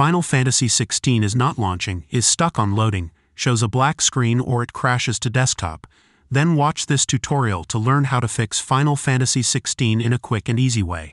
Final Fantasy XVI is not launching, is stuck on loading, shows a black screen or it crashes to desktop, then watch this tutorial to learn how to fix Final Fantasy XVI in a quick and easy way.